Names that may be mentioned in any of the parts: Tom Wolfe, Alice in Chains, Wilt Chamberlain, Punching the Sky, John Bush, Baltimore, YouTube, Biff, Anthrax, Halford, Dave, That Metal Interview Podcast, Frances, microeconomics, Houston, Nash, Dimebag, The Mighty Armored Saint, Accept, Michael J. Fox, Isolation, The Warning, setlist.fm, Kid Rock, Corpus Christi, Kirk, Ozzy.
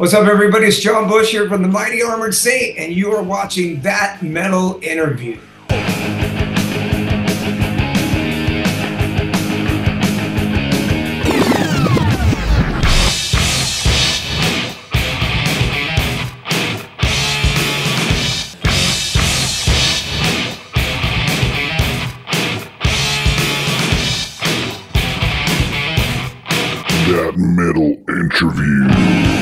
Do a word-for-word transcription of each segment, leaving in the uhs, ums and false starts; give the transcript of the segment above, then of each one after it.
What's up, everybody? It's John Bush here from The Mighty Armored Saint, and you are watching That Metal Interview. That Metal Interview.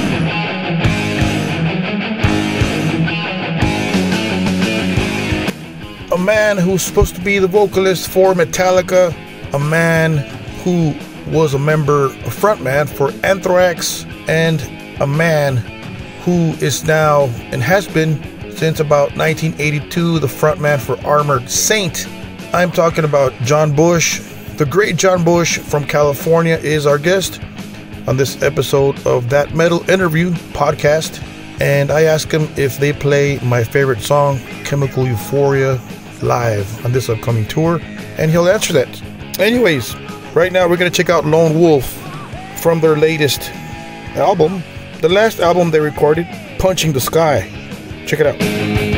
A man who's supposed to be the vocalist for Metallica, a man who was a member, a frontman for Anthrax, and a man who is now and has been since about nineteen eighty-two the frontman for Armored Saint. I'm talking about John Bush. The great John Bush from California is our guest on this episode of That Metal Interview Podcast, and I ask him if they play my favorite song, Chemical Euphoria, live on this upcoming tour, and he'll answer that. Anyways, right now we're gonna check out Lone Wolf from their latest album, the last album they recorded, Punching the Sky. Check it out.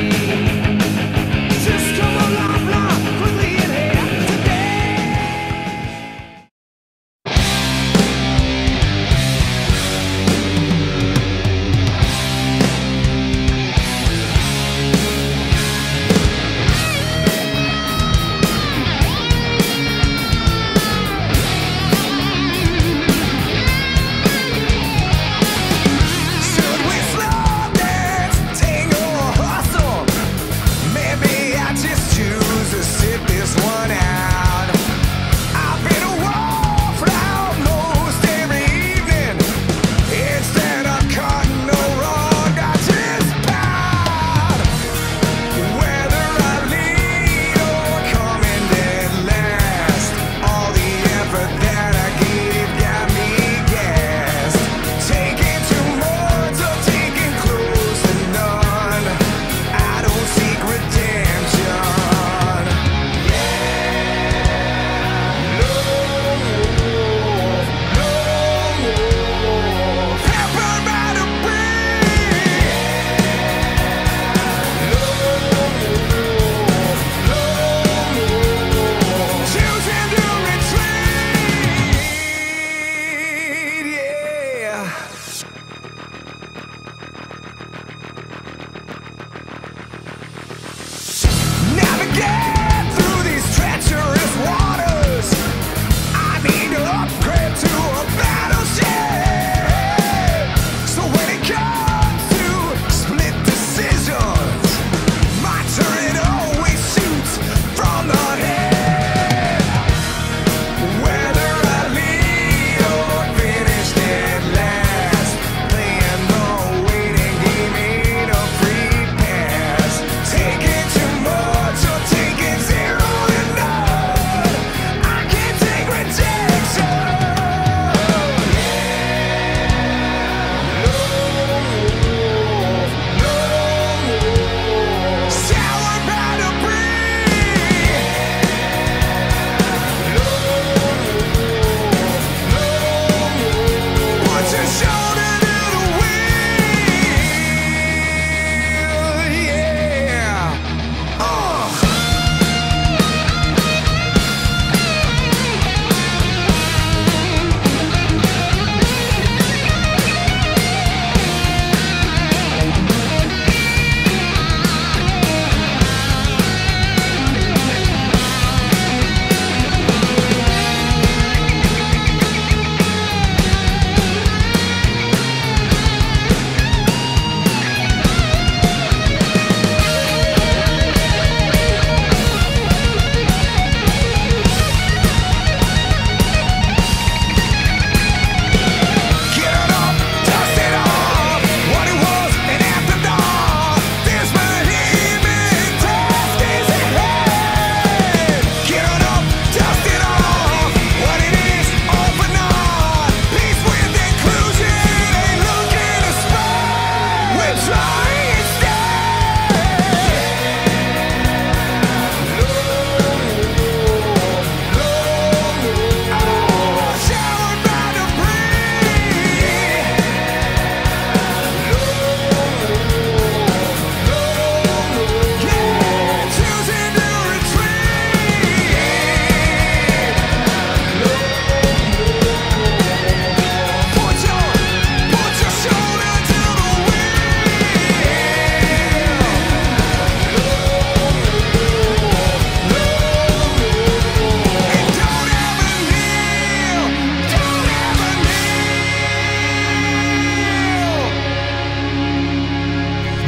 Should we slow dance, tingle, hustle?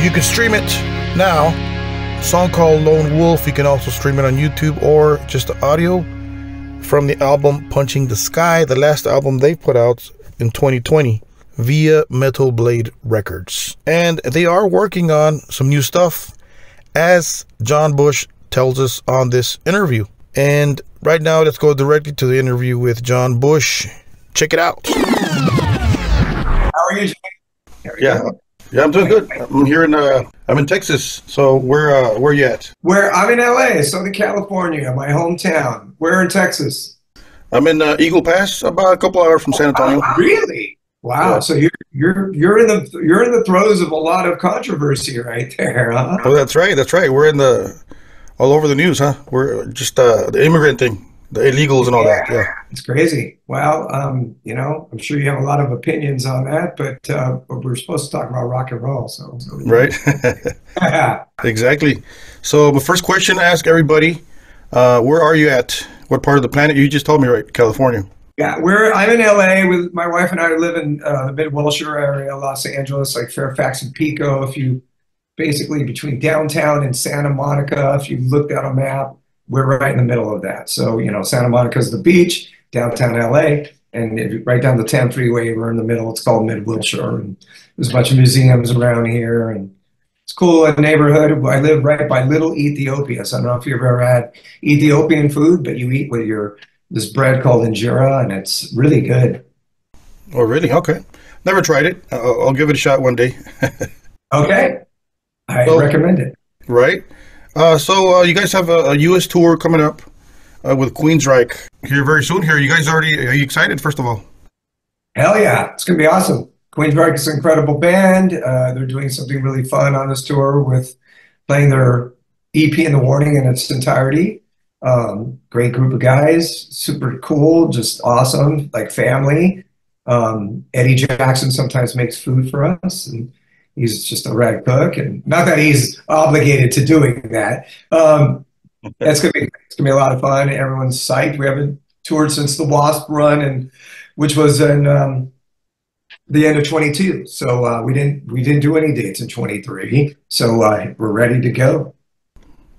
You can stream it now. A song called Lone Wolf. You can also stream it on YouTube or just the audio from the album Punching the Sky, the last album they put out in twenty twenty via Metal Blade Records. And they are working on some new stuff, as John Bush tells us on this interview. And right now, let's go directly to the interview with John Bush. Check it out. How are you doing? Yeah, go. yeah, I'm doing good. I'm here in uh, I'm in Texas. So where uh, where you at? Where I'm in L A, Southern California, my hometown. Where in Texas? I'm in uh, Eagle Pass, about a couple hours from San Antonio. Oh, really? Wow. Yeah. So you're you're you're in the you're in the throes of a lot of controversy right there. Huh? Oh, that's right. That's right. We're in the all over the news, huh? We're just uh, the immigrant thing. The illegals and all yeah, that. Yeah, it's crazy. Well, um, you know, I'm sure you have a lot of opinions on that, but uh, we're supposed to talk about rock and roll, so. so right. Yeah. Exactly. So my first question I ask everybody, uh, where are you at? What part of the planet? You just told me, right? California. Yeah, we're, I'm in L A with my wife and I live in uh, the mid-Wilshire area, Los Angeles, like Fairfax and Pico. If you, basically between downtown and Santa Monica, if you looked at a map, we're right in the middle of that. So, you know, Santa Monica's the beach, downtown L A, and right down the ten freeway, we're in the middle. It's called Mid-Wilshire, and there's a bunch of museums around here, and it's cool, a neighborhood. I live right by Little Ethiopia, so I don't know if you've ever had Ethiopian food, but you eat with your, this bread called injera, and it's really good. Oh, really? Okay. Never tried it. I'll, I'll give it a shot one day. Okay. I so, recommend it. Right. Uh, so uh, you guys have a, a U S tour coming up uh, with Queensryche here very soon. Here, you guys already are you excited? First of all, hell yeah, it's gonna be awesome. Queensryche is an incredible band. Uh, they're doing something really fun on this tour with playing their E P in The Warning in its entirety. Um, great group of guys, super cool, just awesome, like family. Um, Eddie Jackson sometimes makes food for us, and he's just a rad cook, and not that he's obligated to doing that. Um, that's gonna be it's gonna be a lot of fun. Everyone's psyched. We haven't toured since the Wasp run, and which was in um, the end of twenty-two. So uh, we didn't we didn't do any dates in twenty-three. So uh, we're ready to go.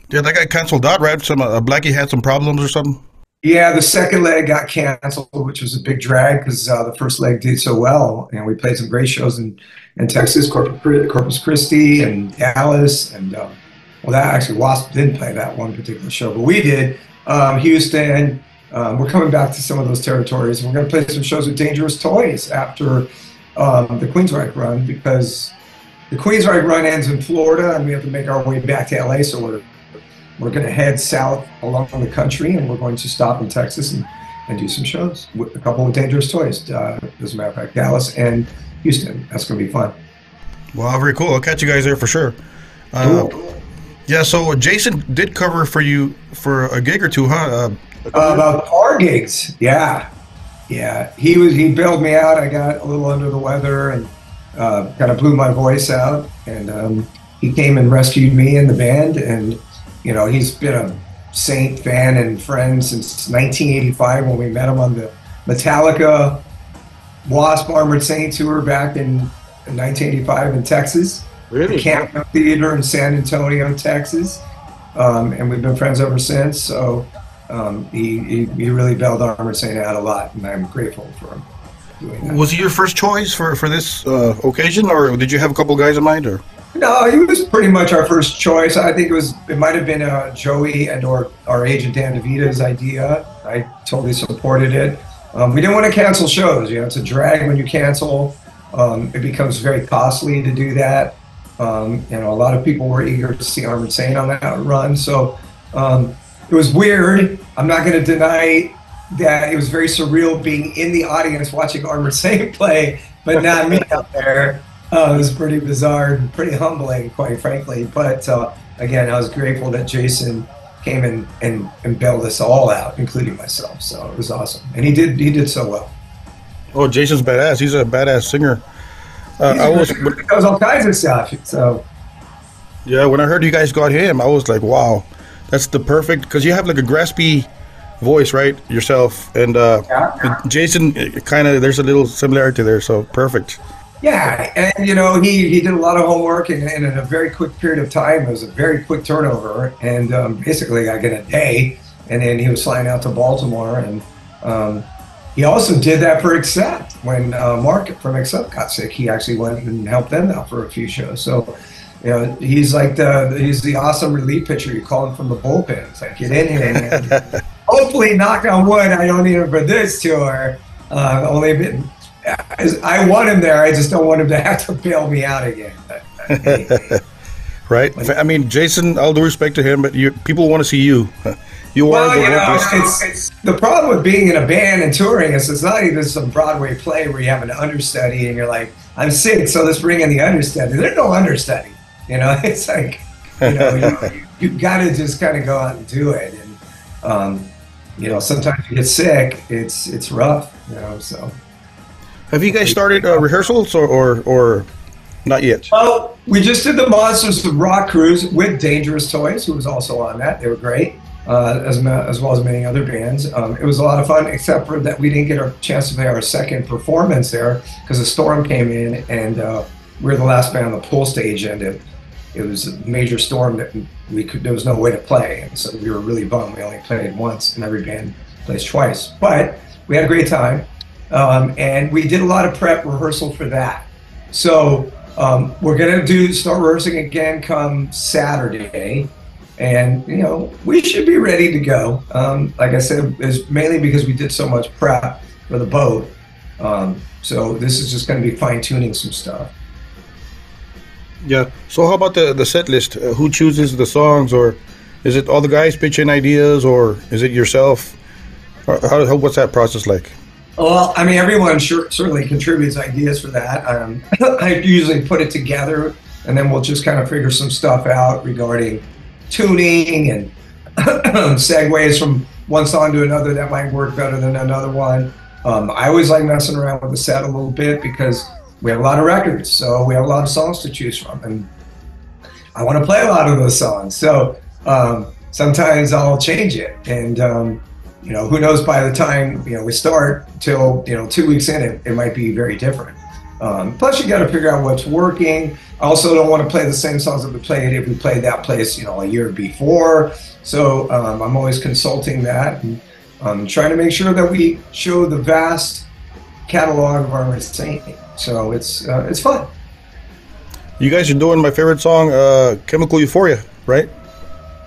Yeah, that got canceled out, right? Some uh, Blackie had some problems or something. Yeah, the second leg got canceled, which was a big drag because uh, the first leg did so well, and we played some great shows in, in Texas, Corpus Christi, and Dallas, and uh, well, that actually Wasp didn't play that one particular show, but we did. Um, Houston, um, we're coming back to some of those territories, and we're going to play some shows with Dangerous Toys after um, the Queensryche run, because the Queensryche run ends in Florida, and we have to make our way back to L A, so we're We're going to head south along the country, and we're going to stop in Texas and, and do some shows with a couple of Dangerous Toys. Uh, as a matter of fact, Dallas and Houston. That's going to be fun. Well, very cool. I'll catch you guys there for sure. Uh, cool. Yeah, so Jason did cover for you for a gig or two, huh? Uh, uh, about four gigs. Yeah. Yeah. He was he bailed me out. I got a little under the weather and uh, kind of blew my voice out. And um, he came and rescued me and the band, and you know, he's been a Saint fan and friend since nineteen eighty-five when we met him on the Metallica Wasp Armored Saint tour back in nineteen eighty-five in Texas. Really? The Camp Theater in San Antonio, Texas. Um, and we've been friends ever since. So um, he, he, he really bailed Armored Saint out a lot, and I'm grateful for him doing that. Was he your first choice for, for this uh, occasion, or did you have a couple guys in mind? Or? No, he was pretty much our first choice. I think it was, it might have been uh, Joey and or our agent Dan DeVita's idea. I totally supported it. Um, we didn't want to cancel shows. You know, it's a drag when you cancel. Um, it becomes very costly to do that. Um, you know, a lot of people were eager to see Armored Saint on that run. So um, it was weird. I'm not going to deny that it was very surreal being in the audience watching Armored Saint play, but not me out there. Uh, it was pretty bizarre and pretty humbling, quite frankly. But uh, again, I was grateful that Jason came in and, and bailed us all out, including myself. So it was awesome, and he did he did so well. Oh, Jason's badass. He's a badass singer. Uh, I was he does all kinds of stuff. So yeah, when I heard you guys got him, I was like, wow, that's the perfect, because you have like a graspy voice, right, yourself, and uh, yeah. Jason kind of, there's a little similarity there, so perfect. Yeah, and you know, he, he did a lot of homework, and, and in a very quick period of time, it was a very quick turnover, and um, basically I get a day, and then he was flying out to Baltimore, and um, he also did that for Accept. When uh, Mark from Accept got sick, he actually went and helped them out for a few shows. So, you know, he's like the, he's the awesome relief pitcher. You call him from the bullpen. It's like, get in here. And hopefully, knock on wood, I don't need him for this tour. Uh, only bit, I want him there. I just don't want him to have to bail me out again. Right. Like, I mean, Jason, all due respect to him, but you, people want to see you. You well, are the you know, it's, it's the problem with being in a band and touring is it's not even some Broadway play where you have an understudy and you're like, I'm sick, so let's bring in the understudy. There's no understudy. You know, it's like, you know, you, you've got to just kind of go out and do it. And, um, you know, sometimes you get sick, it's it's rough, you know, so. Have you guys started uh, rehearsals or, or, or not yet? Well, we just did the Monsters of Rock Cruise with Dangerous Toys, who was also on that. They were great, uh, as, as well as many other bands. Um, it was a lot of fun, except for that we didn't get a chance to play our second performance there because a storm came in, and uh, we were the last band on the pool stage, and it, it was a major storm that we could, there was no way to play. And so we were really bummed. We only played once, and every band plays twice. But we had a great time. Um, and we did a lot of prep rehearsal for that. So um, we're gonna do start rehearsing again come Saturday, and you know we should be ready to go. Um, like I said, it's mainly because we did so much prep for the boat. Um, so this is just gonna be fine tuning some stuff. Yeah. So how about the the set list? Uh, who chooses the songs, or is it all the guys pitch in ideas, or is it yourself? Or how, how what's that process like? Well, I mean, everyone sure, certainly contributes ideas for that. Um, I usually put it together, and then we'll just kind of figure some stuff out regarding tuning and segues from one song to another that might work better than another one. Um, I always like messing around with the set a little bit because we have a lot of records, so we have a lot of songs to choose from, and I want to play a lot of those songs. So um, sometimes I'll change it, and um, you know, who knows by the time, you know, we start till, you know, two weeks in, it, it might be very different. Um, plus, you got to figure out what's working. I also don't want to play the same songs that we played if we played that place, you know, a year before. So um, I'm always consulting that, and um, trying to make sure that we show the vast catalog of our Saint. So it's, uh, it's fun. You guys are doing my favorite song, uh, Chemical Euphoria, right?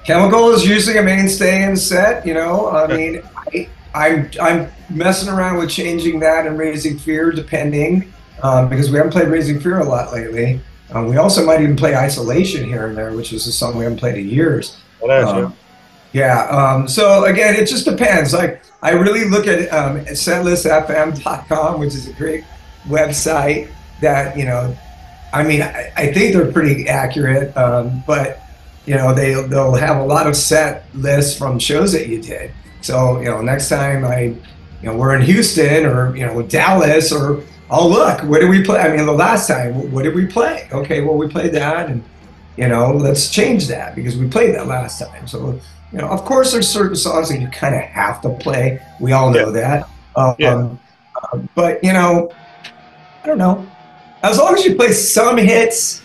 Chemical is usually a mainstay in set, you know. I mean, I, I'm, I'm messing around with changing that and Raising Fear, depending, um, because we haven't played Raising Fear a lot lately. Um, we also might even play Isolation here and there, which is a song we haven't played in years. Well, that's um, true. Yeah, um, so again, it just depends. Like, I really look at um, setlist f m dot com, which is a great website that, you know, I mean, I, I think they're pretty accurate, um, but you know, they, they'll have a lot of set lists from shows that you did. So, you know, next time I, you know, we're in Houston or, you know, Dallas, or, oh, look, what did we play? I mean, the last time, what did we play? Okay, well, we played that, and, you know, let's change that because we played that last time. So, you know, of course there's certain songs that you kind of have to play. We all know yeah. that. Um, yeah. uh, but, you know, I don't know. As long as you play some hits,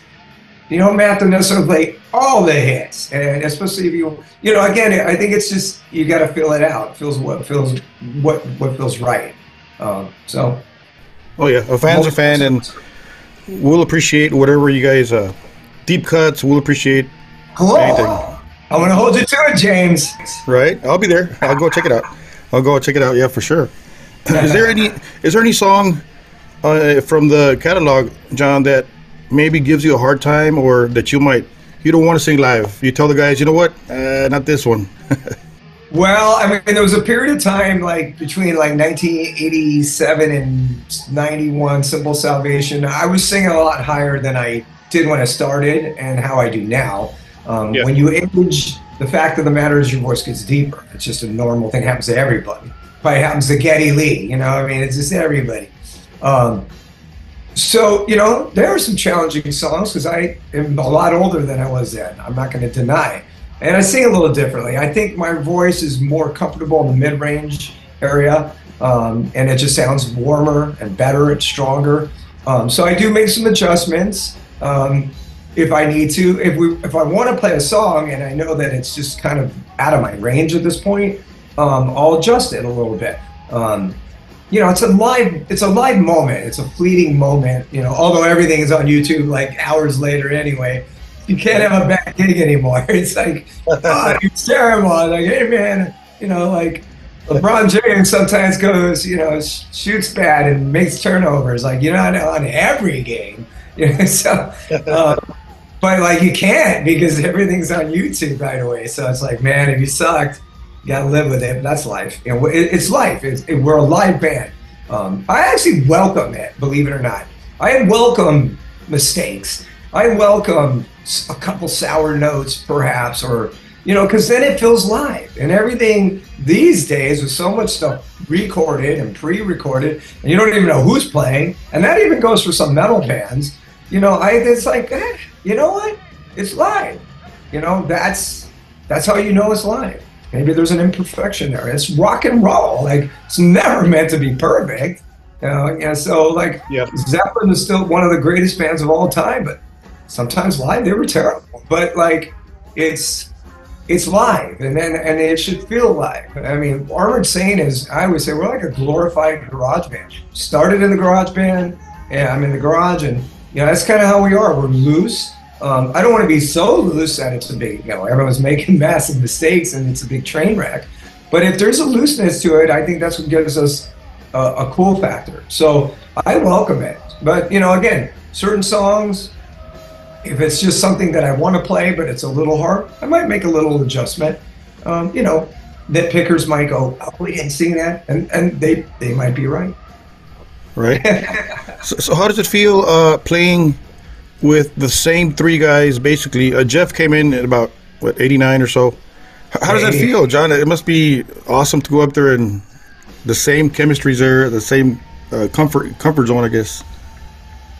you don't have to necessarily play all the hits, and especially if you, you know, again, I think it's just you got to feel it out. It feels what feels what what feels right. Um, so, oh yeah, a fan's a fan, and we'll appreciate whatever you guys uh, deep cuts. We'll appreciate Hello. anything. I want to hold you to it, James. Right, I'll be there. I'll go check it out. I'll go check it out. Yeah, for sure. Is there any is there any song uh, from the catalog, John, that maybe gives you a hard time, or that you might, you don't want to sing live? You tell the guys, you know what, uh, not this one. Well, I mean, there was a period of time, like between like nineteen eighty-seven and ninety-one, Simple Salvation, I was singing a lot higher than I did when I started and how I do now. Um, yeah. When you age, the fact of the matter is your voice gets deeper. It's just a normal thing, happens to everybody. Probably happens to Geddy Lee, you know, I mean, it's just everybody. Um, So, you know, there are some challenging songs because I am a lot older than I was then. I'm not going to deny it. And I sing a little differently. I think my voice is more comfortable in the mid-range area, um, and it just sounds warmer and better and stronger. Um, so I do make some adjustments um, if I need to. If we, if I want to play a song and I know that it's just kind of out of my range at this point, um, I'll adjust it a little bit. Um, you know, it's a live, it's a live moment. It's a fleeting moment. You know, although everything is on YouTube like hours later anyway. You can't have a bad gig anymore. It's like, oh, you're terrible. Like, hey man, you know, like LeBron James sometimes goes, you know, sh shoots bad and makes turnovers. Like, you're not on every game, you know. So, uh, but like you can't, because everything's on YouTube right away. So it's like, man, if you sucked, you gotta live with it. But that's life. You know, it, it's life. It's, it, we're a live band. Um, I actually welcome it, believe it or not. I welcome mistakes. I welcome a couple sour notes, perhaps, or, you know, because then it feels live. And everything these days with so much stuff recorded and pre-recorded, and you don't even know who's playing, and that even goes for some metal bands, you know, I, it's like, eh, you know what? It's live. You know, that's, that's how you know it's live. Maybe there's an imperfection there. It's rock and roll. Like, it's never meant to be perfect. You know? And so, like, yeah. Zeppelin is still one of the greatest bands of all time, but sometimes live they were terrible, but like it's it's live, and then and it should feel live. I mean, Armored Saint is, I would say, we're like a glorified garage band. Started in the garage band, and I'm in the garage, and you know that's kind of how we are. We're loose. Um, I don't want to be so loose that it's a big, you know, everyone's making massive mistakes and it's a big train wreck. But if there's a looseness to it, I think that's what gives us a, a cool factor. So I welcome it. But you know, again, certain songs. If it's just something that I want to play, but it's a little hard, I might make a little adjustment. Um, you know, nitpickers might go, "Oh, we didn't sing that," and and they they might be right. Right. so, so, how does it feel uh, playing with the same three guys? Basically, uh, Jeff came in at about what eighty-nine or so. How does that feel, John? It must be awesome to go up there and the same chemistry's there, the same uh, comfort comfort zone, I guess.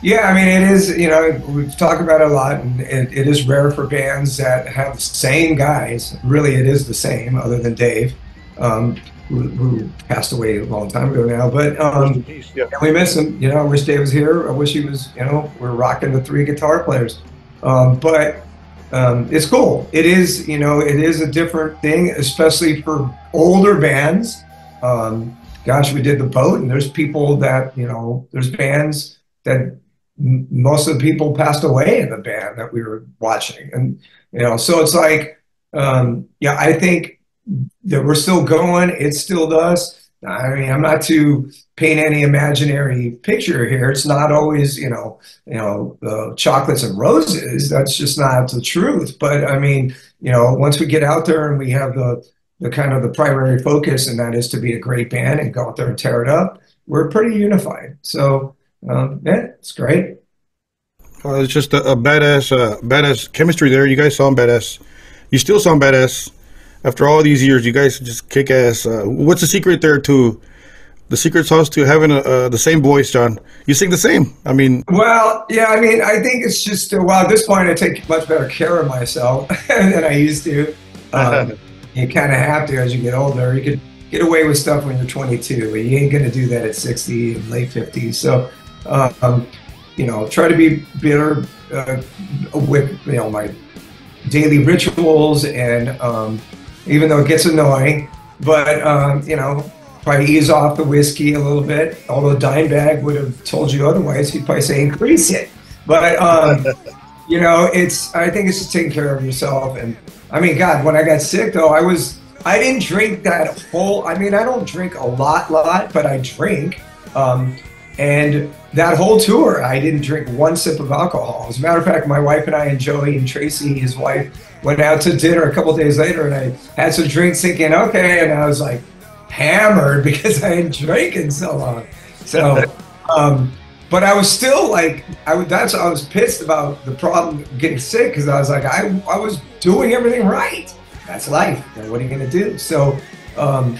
Yeah, I mean, it is, you know, we've talked about it a lot, and it, it is rare for bands that have same guys. Really, it is the same, other than Dave, um, who, who passed away a long time ago now. But um, yeah. We miss him. You know, I wish Dave was here. I wish he was, you know, we're rocking the three guitar players. Um, but um, it's cool. It is, you know, it is a different thing, especially for older bands. Um, gosh, we did The Boat, and there's people that, you know, there's bands that... most of the people passed away in the band that we were watching. And, you know, so it's like, um, yeah, I think that we're still going. It's still us. I mean, I'm not to paint any imaginary picture here. It's not always, you know, you know, uh, chocolates and roses. That's just not the truth. But I mean, you know, once we get out there and we have the, the kind of the primary focus, and that is to be a great band and go out there and tear it up, we're pretty unified. So, Um, yeah, it's great. Uh, it's just a, a badass, uh, badass chemistry there. You guys sound badass. You still sound badass after all these years. You guys just kick ass. Uh, what's the secret there to the secret sauce to having a, uh, the same voice, John? You sing the same. I mean, well, yeah. I mean, I think it's just uh, well, at this point, I take much better care of myself than I used to. Um, you kind of have to as you get older. You could get away with stuff when you're twenty-two, but you ain't gonna do that at sixty and late fifties. So. Um, you know, try to be better uh, with, you know, my daily rituals, and um, even though it gets annoying, but, um, you know, probably ease off the whiskey a little bit, although Dimebag would have told you otherwise. He'd probably say increase it. But, um, you know, it's, I think it's just taking care of yourself. And I mean, God, when I got sick though, I was, I didn't drink that whole, I mean, I don't drink a lot, lot, but I drink. Um, And that whole tour, I didn't drink one sip of alcohol. As a matter of fact, my wife and I and Joey and Tracy, his wife, went out to dinner a couple days later, and I had some drinks thinking, okay, and I was like hammered because I hadn't drank in so long. So, um, but I was still like, I would, that's, I was pissed about the problem getting sick, because I was like, I, I was doing everything right. That's life. And what are you going to do? So, um,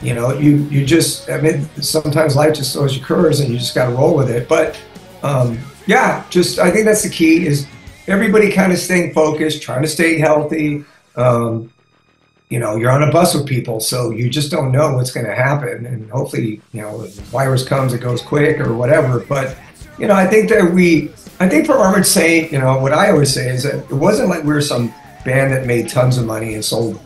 you know, you, you just, I mean, sometimes life just throws you curves and you just got to roll with it. But, um, yeah, just, I think that's the key, is everybody kind of staying focused, trying to stay healthy. Um, you know, you're on a bus with people, so you just don't know what's going to happen. And hopefully, you know, the virus comes, it goes quick or whatever. But you know, I think that we, I think for Armored Saint, you know, what I always say is that it wasn't like we were some band that made tons of money and sold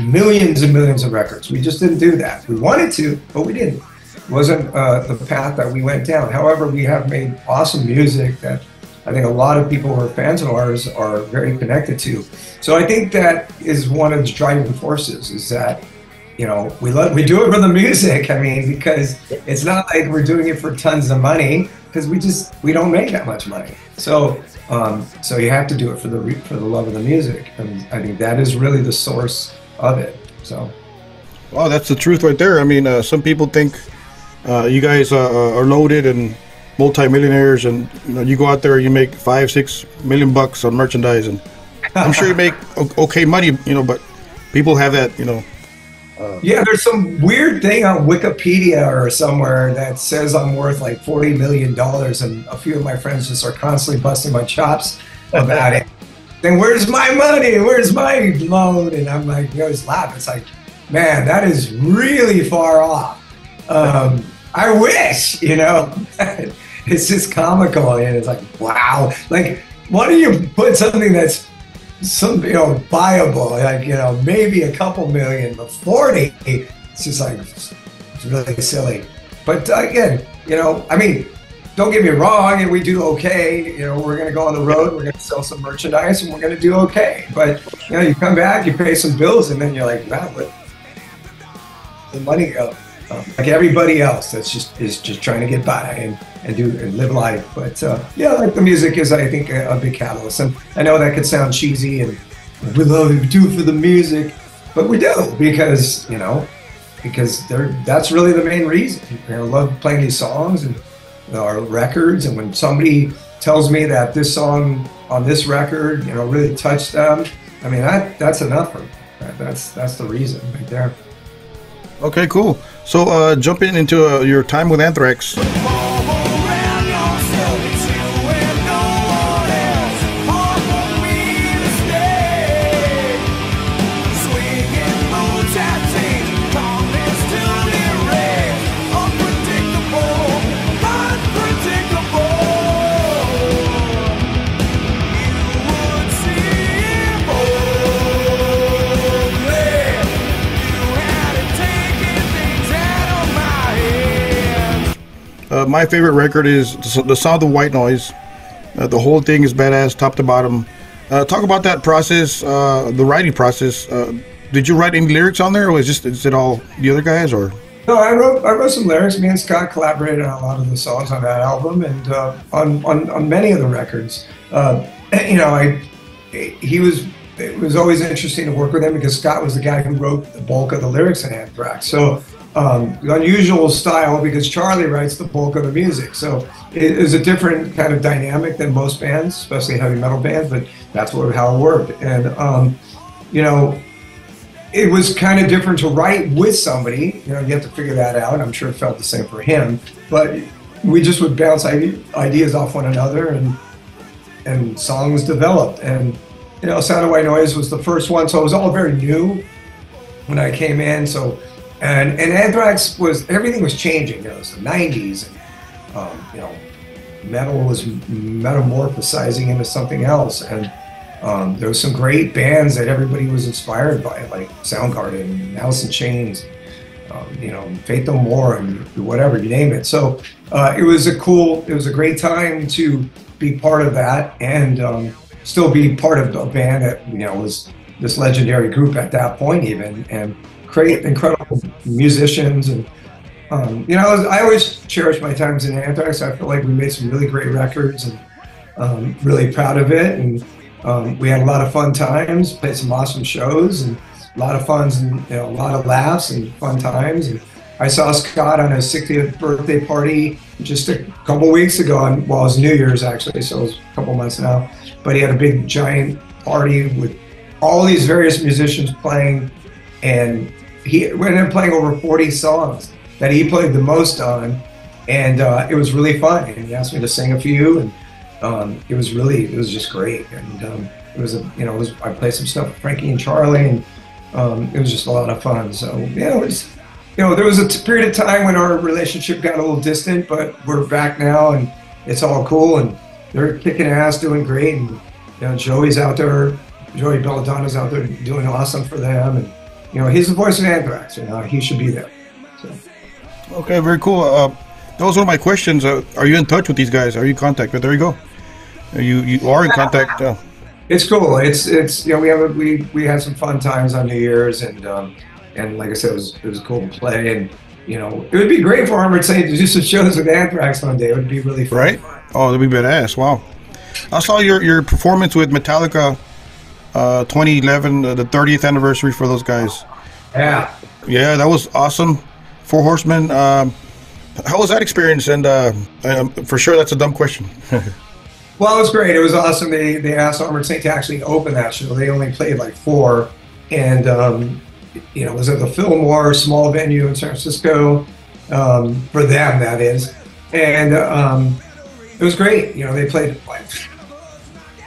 millions and millions of records. We just didn't do that. We wanted to, but we didn't. It wasn't uh, the path that we went down. However, we have made awesome music that I think a lot of people who are fans of ours are very connected to. So I think that is one of the driving forces, is that, you know, we love, we do it for the music. I mean, because it's not like we're doing it for tons of money, because we just, we don't make that much money. So, um, so you have to do it for the, for the love of the music. And I think that is really the source of it. So. Wow, that's the truth right there. I mean, uh, some people think uh, you guys uh, are loaded and multi-millionaires, and you know, you go out there, you make five, six million bucks on merchandise, and I'm sure you make okay money, you know, but people have that, you know. Uh, yeah, there's some weird thing on Wikipedia or somewhere that says I'm worth like forty million dollars, and a few of my friends just are constantly busting my chops about it. Then where's my money? Where's my loan? And I'm like, you know, it's laughing. It's like, man, that is really far off. Um, I wish, you know. It's just comical, and it's like, wow. Like, why don't you put something that's some, you know, viable, like, you know, maybe a couple million, but forty, it's just like, it's really silly. But again, you know, I mean, don't get me wrong, and we do okay, you know, we're gonna go on the road, we're gonna sell some merchandise, and we're gonna do okay. But, you know, you come back, you pay some bills, and then you're like, wow, where'd the money go? Um, like everybody else that's just is just trying to get by and, and do and live life. But uh, yeah, like the music is, I think, a, a big catalyst. And I know that could sound cheesy and we love we do for the music, but we do, because, you know, because they're, that's really the main reason. You know, I love playing these songs and, you know, our records. And when somebody tells me that this song on this record, you know, really touched them, I mean, that that's enough for me. That's that's the reason right there. Okay, cool. So uh, jumping into uh, your time with Anthrax. Uh, my favorite record is The Sound of White Noise. Uh, the whole thing is badass, top to bottom. Uh, talk about that process, uh, the writing process. Uh, did you write any lyrics on there, or was just is it all the other guys? Or no, I wrote I wrote some lyrics. Me and Scott collaborated on a lot of the songs on that album, and uh, on, on on many of the records. Uh, you know, I he was it was always interesting to work with him, because Scott was the guy who wrote the bulk of the lyrics in Anthrax. So. Um, unusual style, because Charlie writes the bulk of the music, so it is a different kind of dynamic than most bands, especially heavy metal bands. But that's what how it worked, and um, you know, it was kind of different to write with somebody. You know, you have to figure that out. I'm sure it felt the same for him, but we just would bounce ideas off one another, and and songs developed. And you know, Sound of White Noise was the first one, so it was all very new when I came in. So. And, and Anthrax was, everything was changing. You know, it was the nineties, and um, you know, metal was metamorphosizing into something else. And um, there was some great bands that everybody was inspired by, like Soundgarden, and Alice in Chains, um, you know, Faith No More, and whatever, you name it. So uh, it was a cool, it was a great time to be part of that, and um, still be part of a band that, you know, was this legendary group at that point even. And great, incredible musicians, and um, you know, I, was, I always cherish my times in Anthrax. I feel like we made some really great records, and um, really proud of it. And um, we had a lot of fun times, played some awesome shows, and a lot of fun, and you know, a lot of laughs and fun times. And I saw Scott on his sixtieth birthday party just a couple weeks ago. On, well, it was New Year's actually, so it was a couple months now. But he had a big giant party with all these various musicians playing, and he ended up playing over forty songs that he played the most on, and uh, it was really fun. And he asked me to sing a few, and um, it was really, it was just great. And um, it was, a, you know, it was, I played some stuff with Frankie and Charlie, and um, it was just a lot of fun. So yeah, it was, you know, there was a period of time when our relationship got a little distant, but we're back now, and it's all cool, and they're kicking ass, doing great, and you know, Joey's out there, Joey Belladonna's out there doing awesome for them, and you know, he's the voice of Anthrax, you know, he should be there. So. Okay, very cool. Uh, those were my questions. Uh, are you in touch with these guys? Are you in contact? But there you go. You you are in contact. Uh. It's cool. It's it's you know, we have a, we we had some fun times on New Year's, and um, and like I said, it was it was cool to play, and you know, it would be great for Armored Saint to do some shows with Anthrax one day. It would be really fun. Right? Oh, that'd be badass. Wow. I saw your your performance with Metallica, uh, twenty eleven, uh, the thirtieth anniversary for those guys. Yeah. Yeah, that was awesome. Four Horsemen. Um, how was that experience? And uh, for sure, that's a dumb question. Well, it was great. It was awesome. They they asked Armored Saint to actually open that show. They only played like four, and um, you know, it was at the Fillmore, small venue in San Francisco, um, for them that is, and um, it was great. You know, they played like,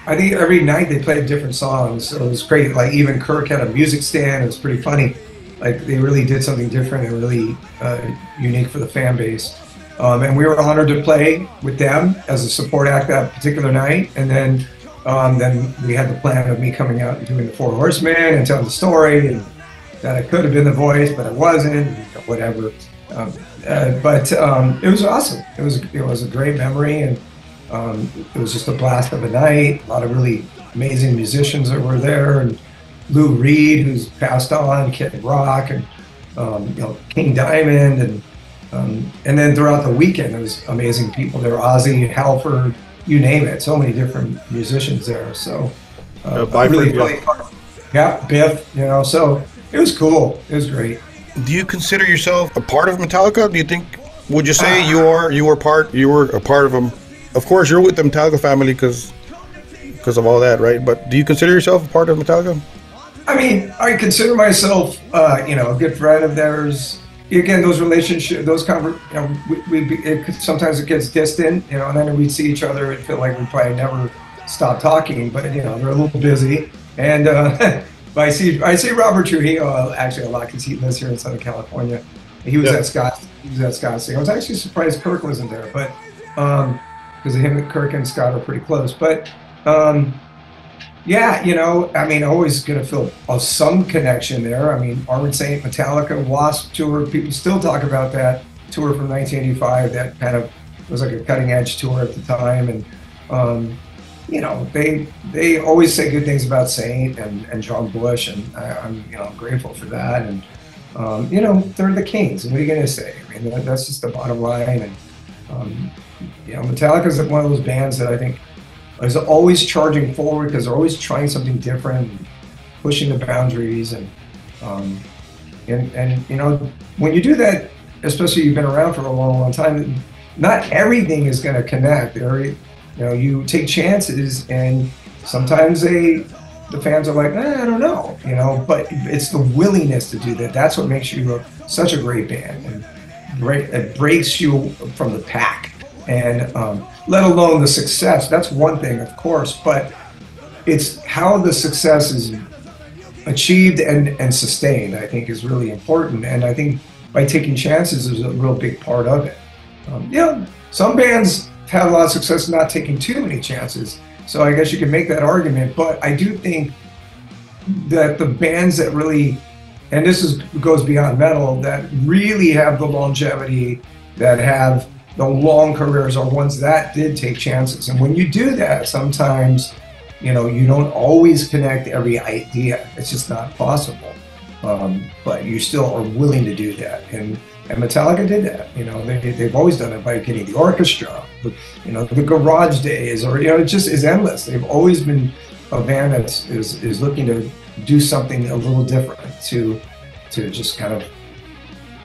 I think every night they played different songs. So it was great. Like even Kirk had a music stand. It was pretty funny. Like they really did something different and really uh, unique for the fan base. Um, and we were honored to play with them as a support act that particular night. And then um, then we had the plan of me coming out and doing the Four Horsemen and telling the story, and that I could have been the voice, but I wasn't, whatever. Um, uh, but um, it was awesome. It was, it was a great memory, and um, it was just a blast of a night. A lot of really amazing musicians that were there, and Lou Reed, who's passed on, Kid Rock, and um, you know, King Diamond, and Um, and then throughout the weekend, there was amazing people. There were Ozzy, Halford, you name it. So many different musicians there. So, uh, yeah, really, really hard. Yeah, Biff. You know, so it was cool. It was great. Do you consider yourself a part of Metallica? Do you think? Would you say uh, you are? You were part. You were a part of them. Of course, you're with the Metallica family because because of all that, right? But do you consider yourself a part of Metallica? I mean, I consider myself, uh, you know, a good friend of theirs. Again, those relationships, those conver you know, we, we it, sometimes it gets distant, you know, and then we'd see each other and feel like we probably never stop talking. But you know, they're a little busy, and uh, I see I see Robert Trujillo actually a lot because he lives here in Southern California. He was yep. at Scott. He was at Scott's thing. I was actually surprised Kirk wasn't there, but because um, him, Kirk and Scott are pretty close. But um, yeah, you know, I mean, always going to feel uh, some connection there. I mean, Armored Saint, Metallica, Wasp tour, people still talk about that tour from nineteen eighty-five. That kind of was like a cutting edge tour at the time. And, um, you know, they they always say good things about Saint and, and John Bush. And I, I'm, you know, grateful for that. And, um, you know, they're the kings. What are you going to say? I mean, that, that's just the bottom line. And, um, you know, Metallica's one of those bands that I think is always charging forward because they're always trying something different, pushing the boundaries, and um, and and you know, when you do that, especially you've been around for a long, long time, not everything is going to connect. There, you know, you take chances, and sometimes they, the fans are like, eh, I don't know, you know. But it's the willingness to do that. That's what makes you a, such a great band, and break, it breaks you from the pack. And um, let alone the success, that's one thing, of course, but it's how the success is achieved and, and sustained, I think, is really important. And I think by taking chances is a real big part of it. Um, yeah, some bands have a lot of success not taking too many chances, so I guess you can make that argument. But I do think that the bands that really, and this is, goes beyond metal, that really have the longevity, that have the long careers, are ones that did take chances. And when you do that, sometimes, you know, you don't always connect every idea. It's just not possible. Um, but you still are willing to do that. And, and Metallica did that. You know, they, they've always done it by getting the orchestra. You know, the garage days, or, you know, it just is endless. They've always been a band that is, is looking to do something a little different, to, to just kind of,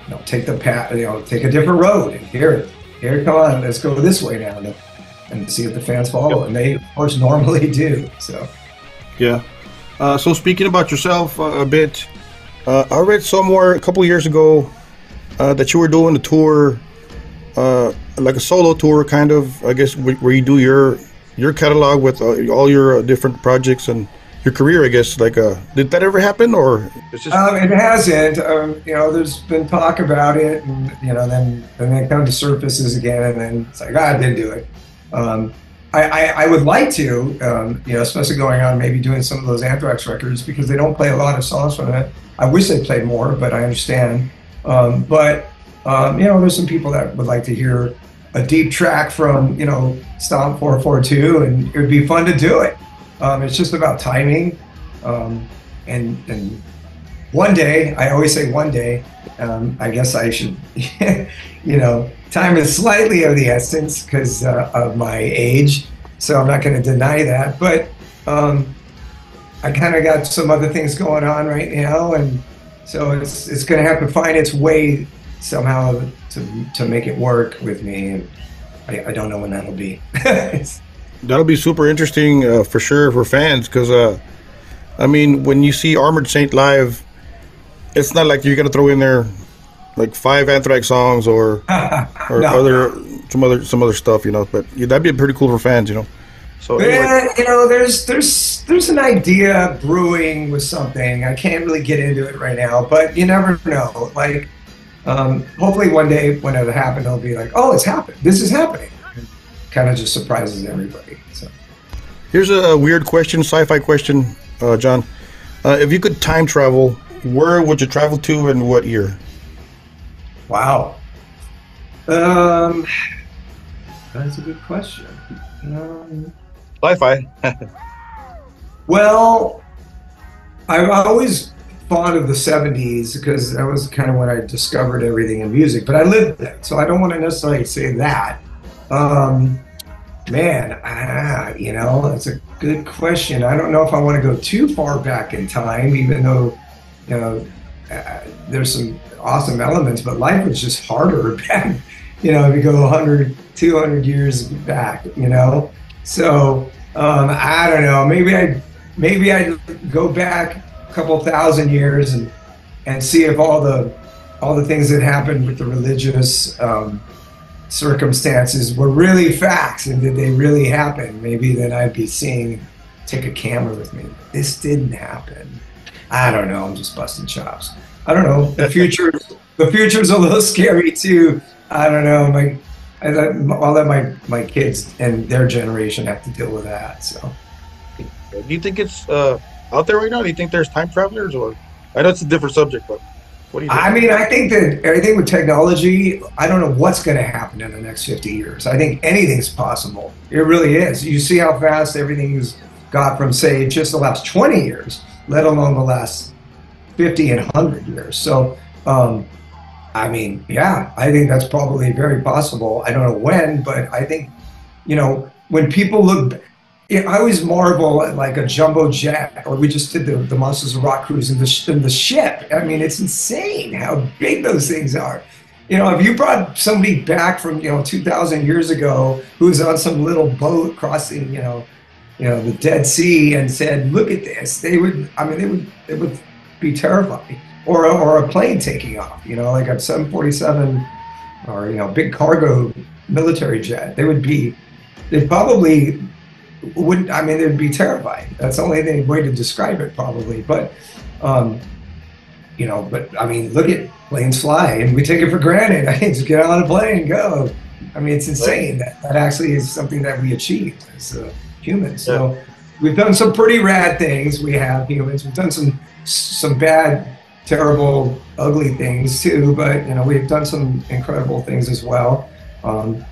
you know, take the path, you know, take a different road and hear it. Here, come on, let's go this way now, and, and see if the fans follow. Yep. And they, of course, normally do. So, yeah. Uh, so, speaking about yourself uh, a bit, uh, I read somewhere a couple years ago uh, that you were doing a tour, uh, like a solo tour, kind of, I guess, where you do your your catalog with uh, all your uh, different projects and your career, I guess. Like, uh, did that ever happen, or it's just um, it hasn't? Um, you know, there's been talk about it, and you know, then then it comes to surfaces again, and then it's like, ah, I didn't do it. Um, I, I, I would like to, um, you know, especially going on maybe doing some of those Anthrax records, because they don't play a lot of songs from it. I wish they played more, but I understand. Um, but, um, you know, there's some people that would like to hear a deep track from, you know, Stomp four four two, and it would be fun to do it. Um, it's just about timing. Um, and, and one day, I always say one day, um, I guess I should, you know, time is slightly of the essence because uh, of my age, so I'm not going to deny that. But um, I kind of got some other things going on right now, and so it's it's going to have to find its way somehow to to make it work with me. And I, I don't know when that'll be. That'll be super interesting uh, for sure for fans, because uh, I mean, when you see Armored Saint live, it's not like you're going to throw in there like five Anthrax songs or or no. other some other some other stuff, you know. But yeah, that'd be pretty cool for fans, you know. So anyway. Yeah, you know, there's there's there's an idea brewing with something. I can't really get into it right now, but you never know. Like, um, hopefully one day when it happens, it'll be like, oh, it's happened. This is happening. Kind of just surprises everybody. So here's a weird question, sci-fi question, uh, John. Uh, if you could time travel, where would you travel to and what year? Wow. Um, that's a good question. Um, Sci-fi. Well, I'm always fond of the seventies because that was kind of when I discovered everything in music, but I lived that, so I don't want to necessarily say that. Um, man, ah, you know, that's a good question. I don't know if I want to go too far back in time, even though, you know, uh, there's some awesome elements, but life was just harder back, you know, if you go one hundred, two hundred years back, you know. So um, I don't know, maybe I'd, maybe I'd go back a couple thousand years and and see if all the all the things that happened with the religious um, circumstances were really facts, and did they really happen. Maybe then I'd be seeing, take a camera with me, this didn't happen. I don't know, I'm just busting chops. I don't know. The future, the future's a little scary too. I don't know. My, I let, I'll let my my kids and their generation have to deal with that. So, do you think it's uh, out there right now? Do you think there's time travelers, or I know it's a different subject, but what do you think? I mean, I think that everything with technology, I don't know what's going to happen in the next fifty years. I think anything's possible. It really is. You see how fast everything's got from, say, just the last twenty years, let alone the last fifty and one hundred years. So, um, I mean, yeah, I think that's probably very possible. I don't know when, but I think, you know, when people look, you know, I always marvel at like a jumbo jet, or we just did the, the Monsters of Rock cruise in the, in the ship. I mean, it's insane how big those things are. You know, if you brought somebody back from, you know, two thousand years ago, who's on some little boat crossing, you know, you know, the Dead Sea, and said, look at this, they would, I mean, they would, they would, be terrifying, or or a plane taking off, you know, like a seven forty-seven, or you know, big cargo military jet. They would be, they probably wouldn't. I mean, they'd be terrified. That's the only way to describe it, probably. But, um, you know, but I mean, look at planes fly, and we take it for granted. I just get on a plane, go. I mean, it's insane that that actually is something that we achieved as uh, humans. So we've done some pretty rad things. We have humans. We've done some. some bad, terrible, ugly things too, but you know, we've done some incredible things as well. Um,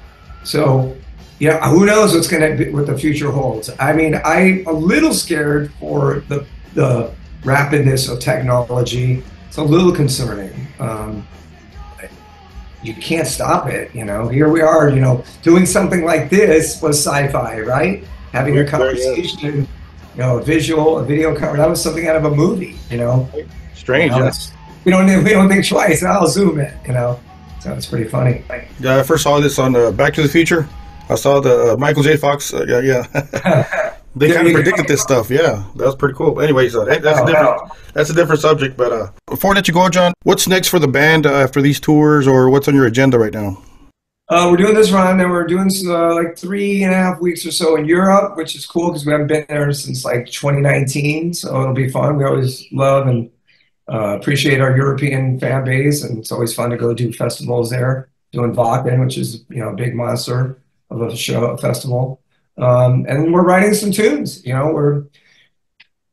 so, you know, who knows what's gonna be, what the future holds. I mean, I'm a little scared for the, the rapidness of technology. It's a little concerning. Um, you can't stop it, you know. Here we are, you know, doing something like this was sci-fi, right? Having a conversation. You know, a visual, a video cover, that was something out of a movie, you know? Strange, you know, yes. We don't, we don't think twice, I'll zoom in, you know? So it's pretty funny. Yeah, I first saw this on uh, Back to the Future. I saw the uh, Michael J. Fox, uh, yeah. yeah. They kind of predicted this stuff, yeah. That was pretty cool. Anyways, uh, that's, oh, a different, no. that's a different subject, but uh, before I let you go, John, what's next for the band uh, after these tours, or what's on your agenda right now? Uh, we're doing this run, and we're doing uh, like three and a half weeks or so in Europe, which is cool because we haven't been there since like twenty nineteen, so it'll be fun. We always love and uh, appreciate our European fan base, and it's always fun to go do festivals there, doing Wacken, which is, you know, a big monster. of a show, a festival. Um, and we're writing some tunes, you know, we're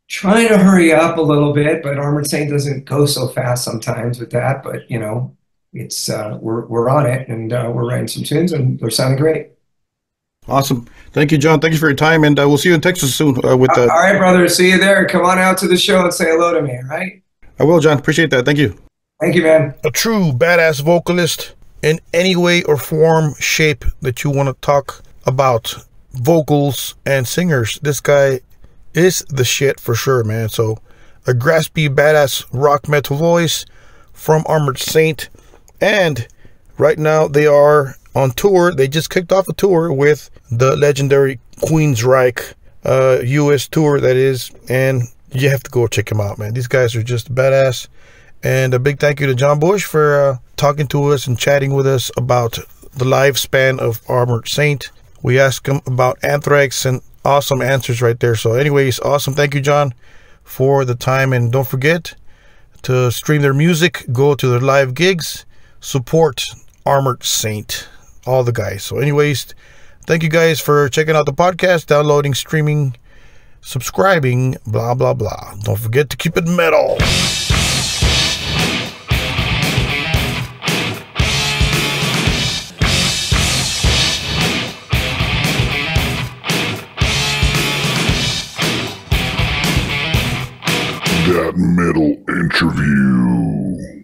trying to hurry up a little bit, but Armored Saint doesn't go so fast sometimes with that. But, you know, it's, uh, we're, we're on it, and uh, we're writing some tunes, and they're sounding great. Awesome. Thank you, John. Thank you for your time, and uh, we'll see you in Texas soon. Uh, with uh, All right, brother. See you there. Come on out to the show and say hello to me, all right? I will, John. Appreciate that. Thank you. Thank you, man. A true badass vocalist in any way or form, shape that you want to talk about vocals and singers. This guy is the shit for sure, man. So a graspy, badass rock metal voice from Armored Saint. And right now they are on tour. They just kicked off a tour with the legendary Queensryche uh, U S tour, that is. And you have to go check them out, man. These guys are just badass. And a big thank you to John Bush for uh, talking to us and chatting with us about the lifespan of Armored Saint. We asked him about Anthrax, and awesome answers right there. So anyways, awesome. Thank you, John, for the time. And don't forget to stream their music, go to their live gigs, support Armored Saint, all the guys. So anyways, thank you guys for checking out the podcast, downloading, streaming, subscribing, blah, blah, blah. Don't forget to keep it metal. That Metal Interview.